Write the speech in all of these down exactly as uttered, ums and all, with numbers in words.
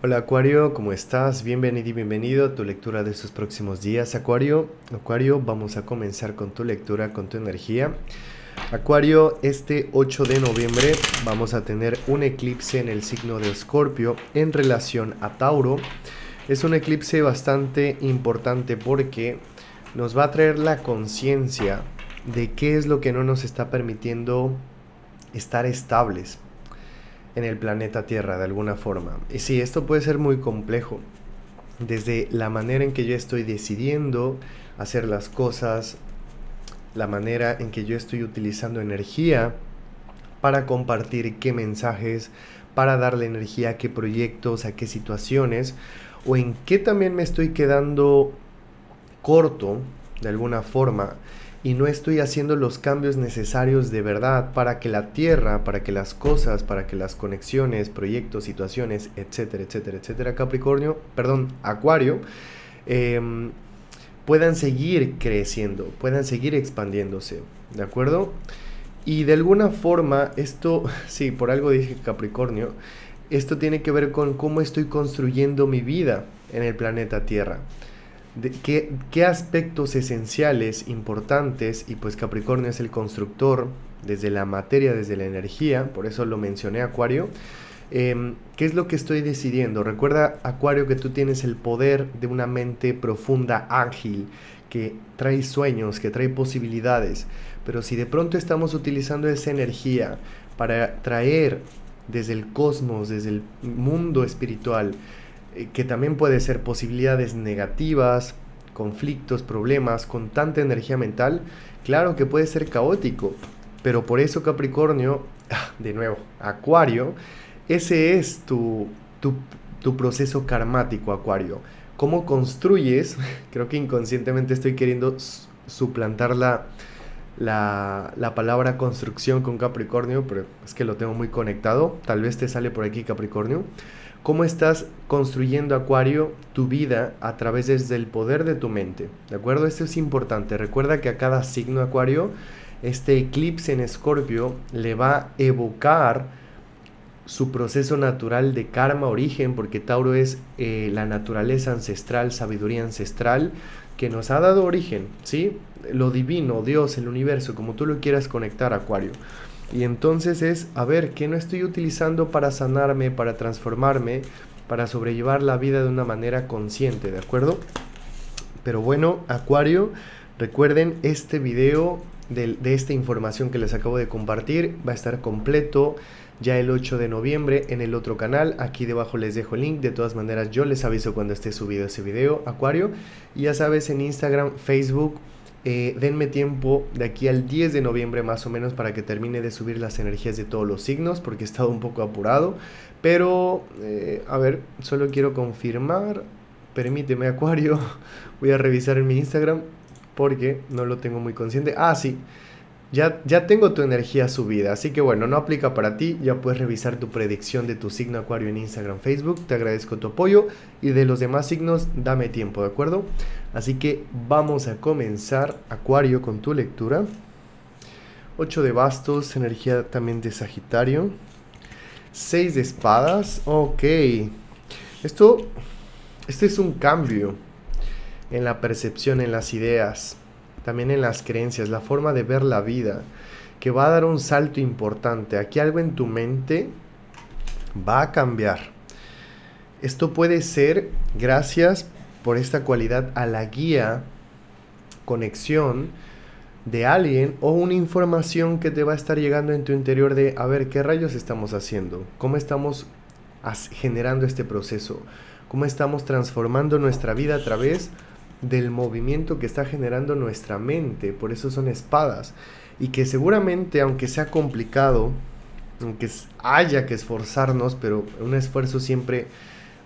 Hola Acuario, ¿cómo estás? Bienvenido y bienvenido a tu lectura de estos próximos días, Acuario. Acuario, vamos a comenzar con tu lectura, con tu energía. Acuario, este ocho de noviembre vamos a tener un eclipse en el signo de Escorpio en relación a Tauro. Es un eclipse bastante importante porque nos va a traer la conciencia de qué es lo que no nos está permitiendo estar estables en el planeta Tierra de alguna forma. Y sí, esto puede ser muy complejo, desde la manera en que yo estoy decidiendo hacer las cosas, la manera en que yo estoy utilizando energía para compartir qué mensajes, para darle energía a qué proyectos, a qué situaciones, o en qué también me estoy quedando corto de alguna forma y no estoy haciendo los cambios necesarios de verdad para que la Tierra, para que las cosas, para que las conexiones, proyectos, situaciones, etcétera, etcétera, etcétera, Capricornio, perdón, Acuario, eh, puedan seguir creciendo, puedan seguir expandiéndose, ¿de acuerdo? Y de alguna forma, esto, sí, por algo dije Capricornio, esto tiene que ver con cómo estoy construyendo mi vida en el planeta Tierra. De qué, qué aspectos esenciales, importantes, y pues Capricornio es el constructor desde la materia, desde la energía, por eso lo mencioné, Acuario. Eh, ¿Qué es lo que estoy decidiendo? Recuerda, Acuario, que tú tienes el poder de una mente profunda, ágil, que trae sueños, que trae posibilidades, pero si de pronto estamos utilizando esa energía para traer desde el cosmos, desde el mundo espiritual, que también puede ser posibilidades negativas, conflictos, problemas, con tanta energía mental, claro que puede ser caótico, pero por eso Capricornio, de nuevo, Acuario, ese es tu, tu, tu proceso karmático, Acuario. ¿Cómo construyes? Creo que inconscientemente estoy queriendo suplantar la, la, la palabra construcción con Capricornio, pero es que lo tengo muy conectado, tal vez te sale por aquí Capricornio. ¿Cómo estás construyendo, Acuario, tu vida a través del poder de tu mente? ¿De acuerdo? Esto es importante. Recuerda que a cada signo, Acuario, este eclipse en Escorpio le va a evocar su proceso natural de karma, origen, porque Tauro es eh, la naturaleza ancestral, sabiduría ancestral, que nos ha dado origen, ¿sí? Lo divino, Dios, el universo, como tú lo quieras conectar, Acuario. Y entonces es, a ver, ¿qué no estoy utilizando para sanarme, para transformarme, para sobrellevar la vida de una manera consciente, ¿de acuerdo? Pero bueno, Acuario, recuerden, este video de, de esta información que les acabo de compartir va a estar completo ya el ocho de noviembre en el otro canal. Aquí debajo les dejo el link, de todas maneras yo les aviso cuando esté subido ese video, Acuario. Y ya sabes, en Instagram, Facebook... Eh, denme tiempo de aquí al diez de noviembre más o menos para que termine de subir las energías de todos los signos, porque he estado un poco apurado, pero eh, a ver, solo quiero confirmar, permíteme Acuario, voy a revisar en mi Instagram porque no lo tengo muy consciente. Ah, sí, ya, ya tengo tu energía subida, así que bueno, no aplica para ti, ya puedes revisar tu predicción de tu signo, Acuario, en Instagram, Facebook. Te agradezco tu apoyo y de los demás signos dame tiempo, ¿de acuerdo? Así que vamos a comenzar, Acuario, con tu lectura. ocho de bastos, energía también de Sagitario. seis de espadas, ok. Esto, este es un cambio en la percepción, en las ideas, también en las creencias, la forma de ver la vida, que va a dar un salto importante. Aquí algo en tu mente va a cambiar. Esto puede ser gracias a... por esta cualidad a la guía, conexión de alguien o una información que te va a estar llegando en tu interior de, a ver, ¿qué rayos estamos haciendo? ¿Cómo estamos generando este proceso? ¿Cómo estamos transformando nuestra vida a través del movimiento que está generando nuestra mente? Por eso son espadas. Y que seguramente, aunque sea complicado, aunque haya que esforzarnos, pero un esfuerzo siempre...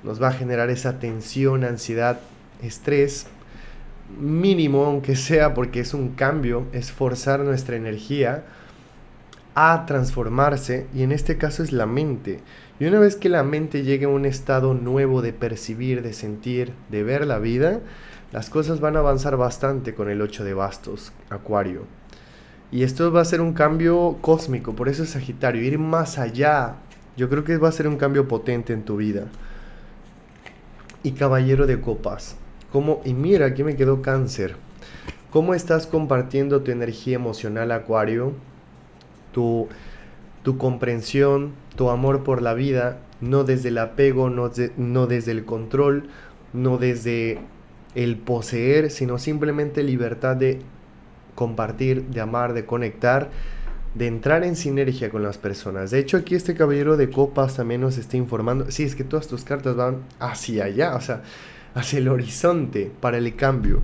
nos va a generar esa tensión, ansiedad, estrés, mínimo aunque sea, porque es un cambio, es forzar nuestra energía a transformarse, y en este caso es la mente. Y una vez que la mente llegue a un estado nuevo de percibir, de sentir, de ver la vida, las cosas van a avanzar bastante con el ocho de bastos, Acuario. Y esto va a ser un cambio cósmico, por eso es Sagitario, ir más allá. Yo creo que va a ser un cambio potente en tu vida. y caballero de copas. Como, y mira, aquí me quedó cáncer. ¿Cómo estás compartiendo tu energía emocional, Acuario? Tu, tu comprensión, tu amor por la vida, no desde el apego, no, de, no desde el control, no desde el poseer, sino simplemente libertad de compartir, de amar, de conectar, de entrar en sinergia con las personas. De hecho, aquí este caballero de copas también nos está informando. Sí, es que todas tus cartas van hacia allá, o sea, hacia el horizonte para el cambio.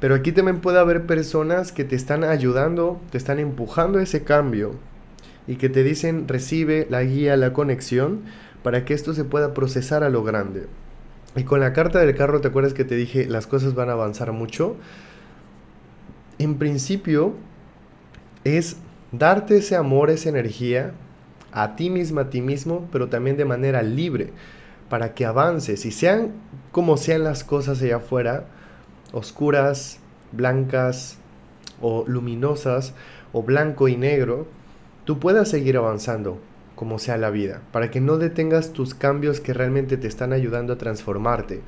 Pero aquí también puede haber personas que te están ayudando, te están empujando a ese cambio y que te dicen recibe la guía, la conexión para que esto se pueda procesar a lo grande. Y con la carta del carro, ¿te acuerdas que te dije las cosas van a avanzar mucho? En principio es darte ese amor, esa energía a ti misma, a ti mismo, pero también de manera libre para que avances y sean como sean las cosas allá afuera, oscuras, blancas o luminosas o blanco y negro, tú puedas seguir avanzando como sea la vida, para que no detengas tus cambios que realmente te están ayudando a transformarte.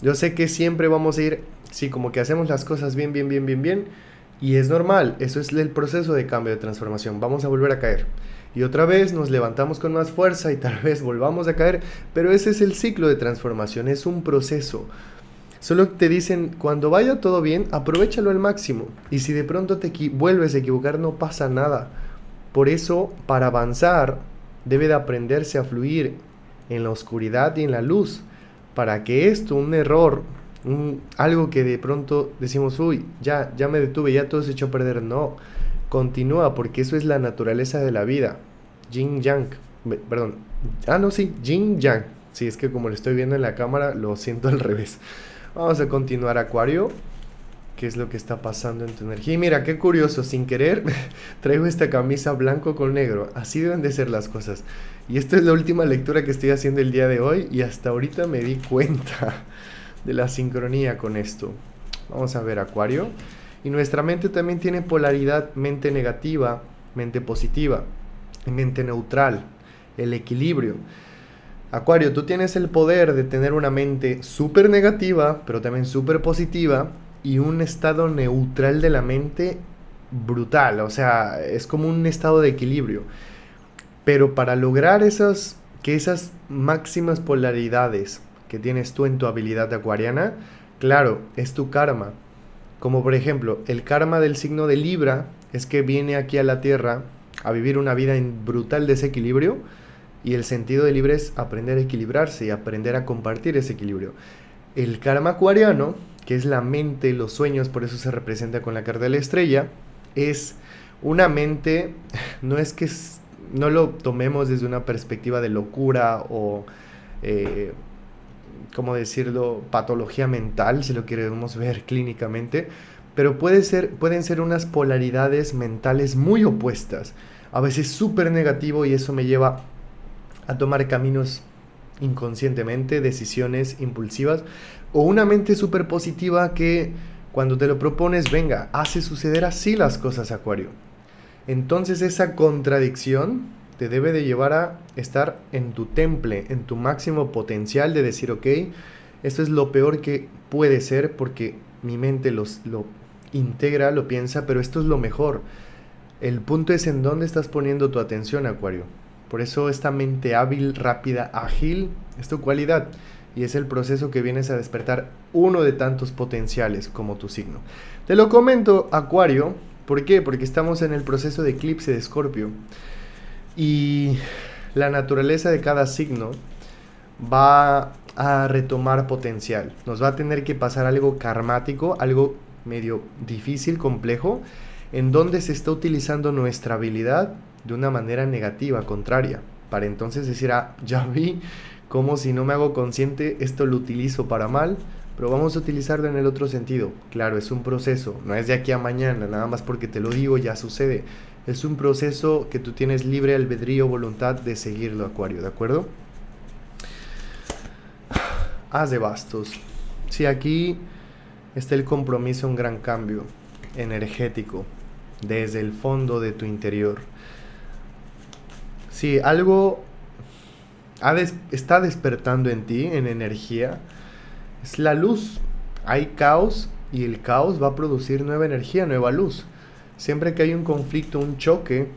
Yo sé que siempre vamos a ir, sí, como que hacemos las cosas bien, bien, bien, bien, bien, y es normal, eso es el proceso de cambio, de transformación, vamos a volver a caer. Y otra vez nos levantamos con más fuerza y tal vez volvamos a caer, pero ese es el ciclo de transformación, es un proceso. Solo te dicen, cuando vaya todo bien, aprovéchalo al máximo. Y si de pronto te vuelves a equivocar, no pasa nada. Por eso, para avanzar, debe de aprenderse a fluir en la oscuridad y en la luz. Para que esto, un error, un, algo que de pronto decimos, uy, ya, ya me detuve, ya todo se echó a perder. No, continúa, porque eso es la naturaleza de la vida. Yin Yang, perdón, ah no, sí, Yin Yang. Sí, es que como lo estoy viendo en la cámara, lo siento al revés. Vamos a continuar, Acuario. ¿Qué es lo que está pasando en tu energía? Y mira, qué curioso, sin querer traigo esta camisa blanco con negro. Así deben de ser las cosas. Y esta es la última lectura que estoy haciendo el día de hoy. Y hasta ahorita me di cuenta de la sincronía con esto. Vamos a ver, Acuario. Y nuestra mente también tiene polaridad. Mente negativa, mente positiva, mente neutral, el equilibrio. Acuario, tú tienes el poder de tener una mente súper negativa, pero también súper positiva, y un estado neutral de la mente brutal, o sea, es como un estado de equilibrio. Pero para lograr esas, que esas máximas polaridades que tienes tú en tu habilidad acuariana, claro, es tu karma. Como por ejemplo, el karma del signo de Libra es que viene aquí a la Tierra a vivir una vida en brutal desequilibrio, y el sentido de libre es aprender a equilibrarse y aprender a compartir ese equilibrio. El karma acuariano, que es la mente, los sueños, por eso se representa con la carta de la estrella, es una mente, no es que es, no lo tomemos desde una perspectiva de locura o, eh, ¿cómo decirlo?, patología mental, si lo queremos ver clínicamente, pero puede ser, pueden ser unas polaridades mentales muy opuestas, a veces súper negativo, y eso me lleva a tomar caminos inconscientemente, decisiones impulsivas, o una mente súper positiva que cuando te lo propones, venga, hace suceder así las cosas, Acuario. Entonces esa contradicción te debe de llevar a estar en tu temple, en tu máximo potencial de decir, ok, esto es lo peor que puede ser porque mi mente los, lo integra, lo piensa, pero esto es lo mejor. El punto es en dónde estás poniendo tu atención, Acuario. Por eso esta mente hábil, rápida, ágil, es tu cualidad. Y es el proceso que vienes a despertar uno de tantos potenciales como tu signo. Te lo comento, Acuario. ¿Por qué? Porque estamos en el proceso de eclipse de Escorpio. Y la naturaleza de cada signo va a retomar potencial. Nos va a tener que pasar algo karmático, algo medio difícil, complejo, en donde se está utilizando nuestra habilidad de una manera negativa, contraria, para entonces decir, ah, ya vi como si no me hago consciente, esto lo utilizo para mal, pero vamos a utilizarlo en el otro sentido. Claro, es un proceso, no es de aquí a mañana, nada más porque te lo digo ya sucede, es un proceso que tú tienes libre albedrío, voluntad de seguirlo, Acuario, ¿de acuerdo? Haz de bastos. Sí, aquí está el compromiso, un gran cambio energético, desde el fondo de tu interior. Sí, algo ha des- está despertando en ti, en energía, es la luz. Hay caos y el caos va a producir nueva energía, nueva luz. Siempre que hay un conflicto, un choque,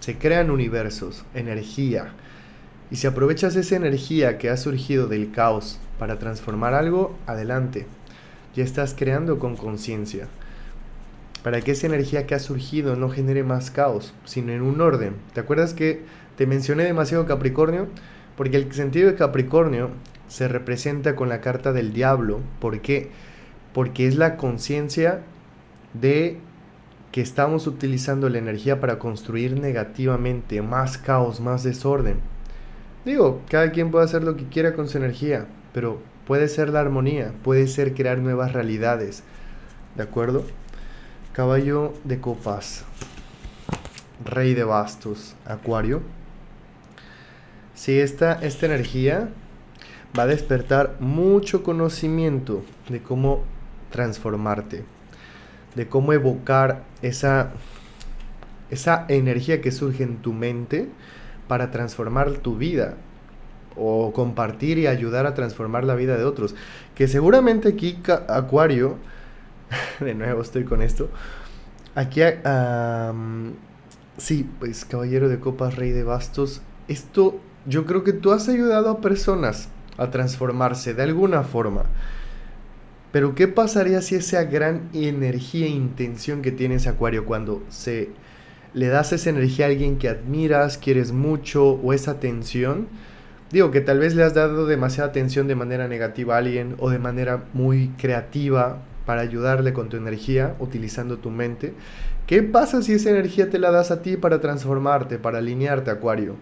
se crean universos, energía. Y si aprovechas esa energía que ha surgido del caos para transformar algo, adelante. Ya estás creando con conciencia. Para que esa energía que ha surgido no genere más caos, sino en un orden. ¿Te acuerdas que te mencioné demasiado Capricornio? Porque el sentido de Capricornio se representa con la carta del diablo. ¿Por qué? Porque es la conciencia de que estamos utilizando la energía para construir negativamente más caos, más desorden. Digo, cada quien puede hacer lo que quiera con su energía, pero puede ser la armonía, puede ser crear nuevas realidades, ¿de acuerdo? Caballo de copas, rey de bastos, acuario. Si esta, esta energía va a despertar mucho conocimiento de cómo transformarte, de cómo evocar esa, esa energía que surge en tu mente para transformar tu vida o compartir y ayudar a transformar la vida de otros. Que seguramente aquí Acuario, de nuevo estoy con esto, aquí um, sí, pues caballero de copas, rey de bastos, esto yo creo que tú has ayudado a personas a transformarse de alguna forma. Pero ¿qué pasaría si esa gran energía e intención que tiene ese Acuario, cuando se le das esa energía a alguien que admiras, quieres mucho, o esa atención? Digo, que tal vez le has dado demasiada atención de manera negativa a alguien, o de manera muy creativa para ayudarle con tu energía, utilizando tu mente. ¿Qué pasa si esa energía te la das a ti para transformarte, para alinearte, Acuario?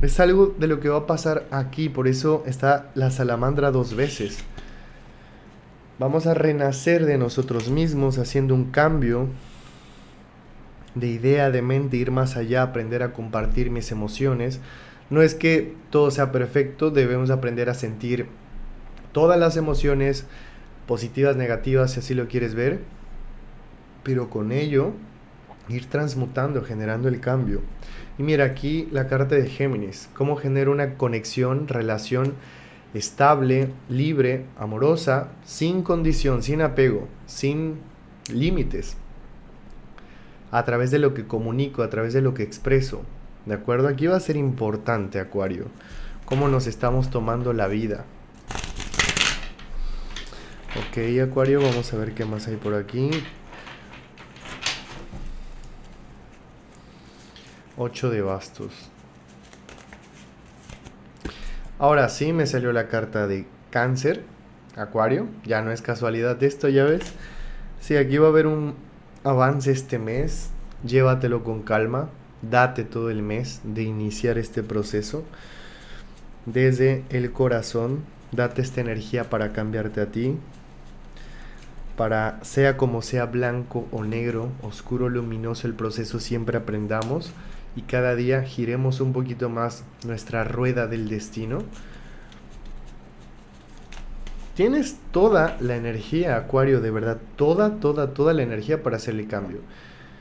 Es algo de lo que va a pasar aquí, por eso está la salamandra dos veces. Vamos a renacer de nosotros mismos haciendo un cambio de idea, de mente, ir más allá, aprender a compartir mis emociones. No es que todo sea perfecto, debemos aprender a sentir todas las emociones, positivas, negativas, si así lo quieres ver, pero con ello ir transmutando, generando el cambio. Y mira aquí la carta de Géminis, cómo genera una conexión, relación estable, libre, amorosa, sin condición, sin apego, sin límites, a través de lo que comunico, a través de lo que expreso, ¿de acuerdo? Aquí va a ser importante, Acuario, cómo nos estamos tomando la vida. Ok, Acuario, vamos a ver qué más hay por aquí. ocho de bastos. Ahora sí me salió la carta de Cáncer, Acuario, ya no es casualidad esto, ya ves. Sí, aquí va a haber un avance este mes, llévatelo con calma, date todo el mes de iniciar este proceso. Desde el corazón, date esta energía para cambiarte a ti, para sea como sea, blanco o negro, oscuro, luminoso, el proceso, siempre aprendamos. Y cada día giremos un poquito más nuestra rueda del destino. Tienes toda la energía, Acuario, de verdad. Toda, toda, toda la energía para hacer el cambio.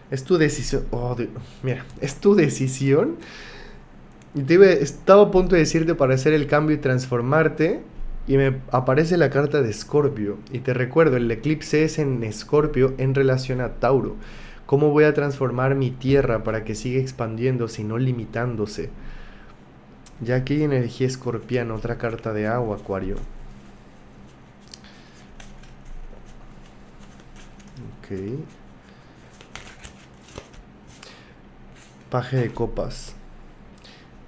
Es tu decisión. Oh, Dios. Mira, es tu decisión. Y te iba, estaba a punto de decirte para hacer el cambio y transformarte. Y me aparece la carta de Escorpio. Y te recuerdo, el eclipse es en Escorpio en relación a Tauro. ¿Cómo voy a transformar mi tierra para que siga expandiéndose y no limitándose? Ya aquí hay energía escorpiana, otra carta de agua, Acuario. Ok. Paje de copas.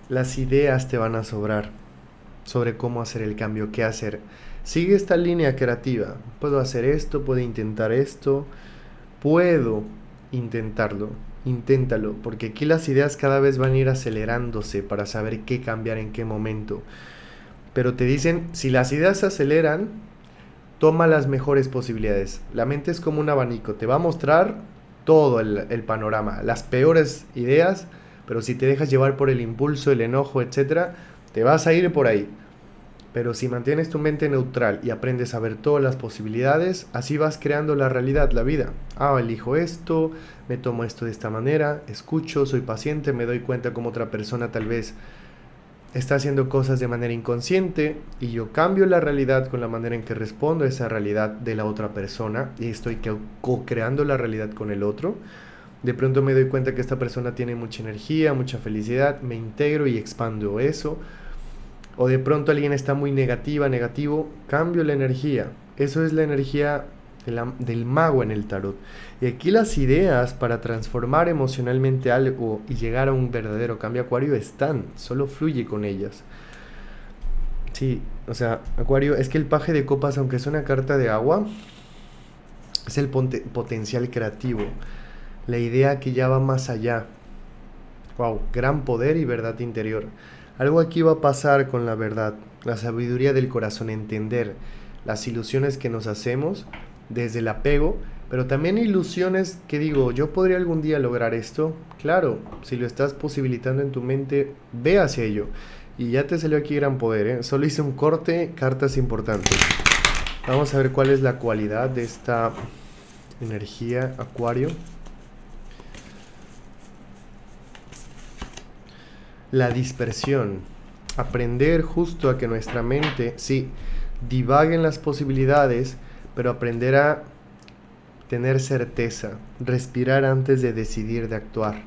Las ideas te van a sobrar sobre cómo hacer el cambio, qué hacer. Sigue esta línea creativa. Puedo hacer esto, puedo intentar esto, puedo... intentarlo, inténtalo, porque aquí las ideas cada vez van a ir acelerándose para saber qué cambiar en qué momento. Pero te dicen, si las ideas se aceleran, toma las mejores posibilidades. La mente es como un abanico, te va a mostrar todo el, el panorama, las peores ideas, pero si te dejas llevar por el impulso, el enojo, etcétera, te vas a ir por ahí. Pero si mantienes tu mente neutral y aprendes a ver todas las posibilidades, así vas creando la realidad, la vida. Ah, elijo esto, me tomo esto de esta manera, escucho, soy paciente, me doy cuenta cómo otra persona tal vez está haciendo cosas de manera inconsciente y yo cambio la realidad con la manera en que respondo a esa realidad de la otra persona y estoy co-creando la realidad con el otro. De pronto me doy cuenta que esta persona tiene mucha energía, mucha felicidad, me integro y expando eso. O de pronto alguien está muy negativa, negativo, cambio la energía. Eso es la energía del, del mago en el tarot. Y aquí las ideas para transformar emocionalmente algo y llegar a un verdadero cambio acuario están, solo fluye con ellas. Sí, o sea, acuario, es que el paje de copas, aunque es una carta de agua, es el potencial creativo, la idea que ya va más allá. Wow, gran poder y verdad interior. Algo aquí va a pasar con la verdad, la sabiduría del corazón, entender las ilusiones que nos hacemos desde el apego, pero también ilusiones que digo, yo podría algún día lograr esto. Claro, si lo estás posibilitando en tu mente, ve hacia ello. Y ya te salió aquí gran poder, ¿eh? Solo hice un corte, cartas importantes. Vamos a ver cuál es la cualidad de esta energía acuario. La dispersión, aprender justo a que nuestra mente, sí, divaguen las posibilidades, pero aprender a tener certeza, respirar antes de decidir, de actuar.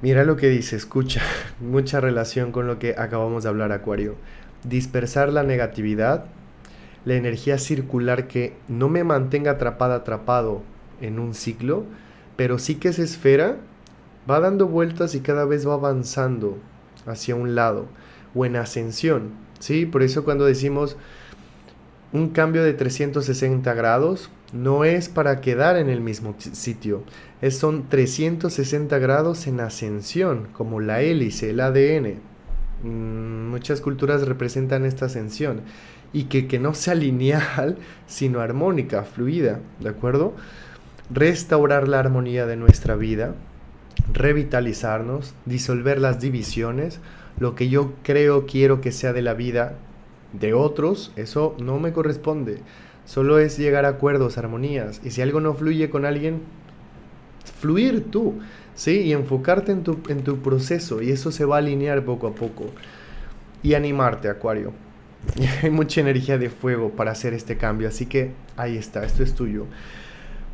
Mira lo que dice, escucha, mucha relación con lo que acabamos de hablar, acuario. Dispersar la negatividad, la energía circular que no me mantenga atrapada, atrapado en un ciclo, pero sí que esa esfera va dando vueltas y cada vez va avanzando hacia un lado o en ascensión, ¿sí? Por eso cuando decimos un cambio de trescientos sesenta grados, no es para quedar en el mismo sitio, es, son trescientos sesenta grados en ascensión, como la hélice, el A D N. Mm, muchas culturas representan esta ascensión y que, que no sea lineal, sino armónica, fluida, ¿de acuerdo? Restaurar la armonía de nuestra vida, revitalizarnos, disolver las divisiones, lo que yo creo, quiero que sea de la vida de otros, eso no me corresponde, solo es llegar a acuerdos, armonías, y si algo no fluye con alguien, fluir tú, ¿sí? Y enfocarte en tu, en tu proceso, y eso se va a alinear poco a poco, y animarte, acuario. Y hay mucha energía de fuego para hacer este cambio, así que ahí está, esto es tuyo.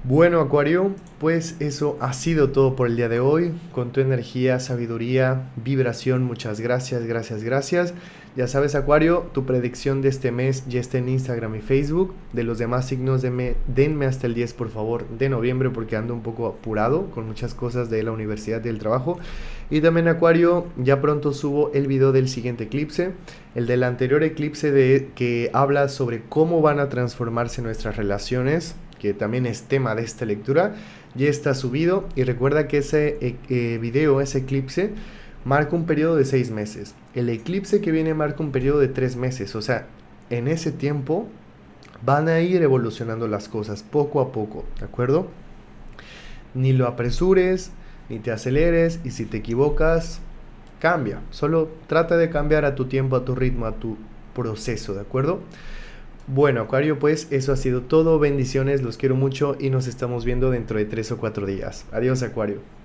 Bueno, acuario, pues eso ha sido todo por el día de hoy, con tu energía, sabiduría, vibración, muchas gracias, gracias, gracias. Ya sabes, acuario, tu predicción de este mes ya está en Instagram y Facebook. De los demás signos, denme, denme hasta el diez, por favor, de noviembre, porque ando un poco apurado con muchas cosas de la universidad y del trabajo. Y también, acuario, ya pronto subo el video del siguiente eclipse, el del anterior eclipse de, que habla sobre cómo van a transformarse nuestras relaciones, que también es tema de esta lectura, ya está subido. Y recuerda que ese eh, video, ese eclipse, marca un periodo de seis meses. El eclipse que viene marca un periodo de tres meses. O sea, en ese tiempo van a ir evolucionando las cosas poco a poco, ¿de acuerdo? Ni lo apresures, ni te aceleres, y si te equivocas, cambia. Solo trata de cambiar a tu tiempo, a tu ritmo, a tu proceso, ¿de acuerdo? Bueno, acuario, pues eso ha sido todo. Bendiciones, los quiero mucho y nos estamos viendo dentro de tres o cuatro días. Adiós, acuario.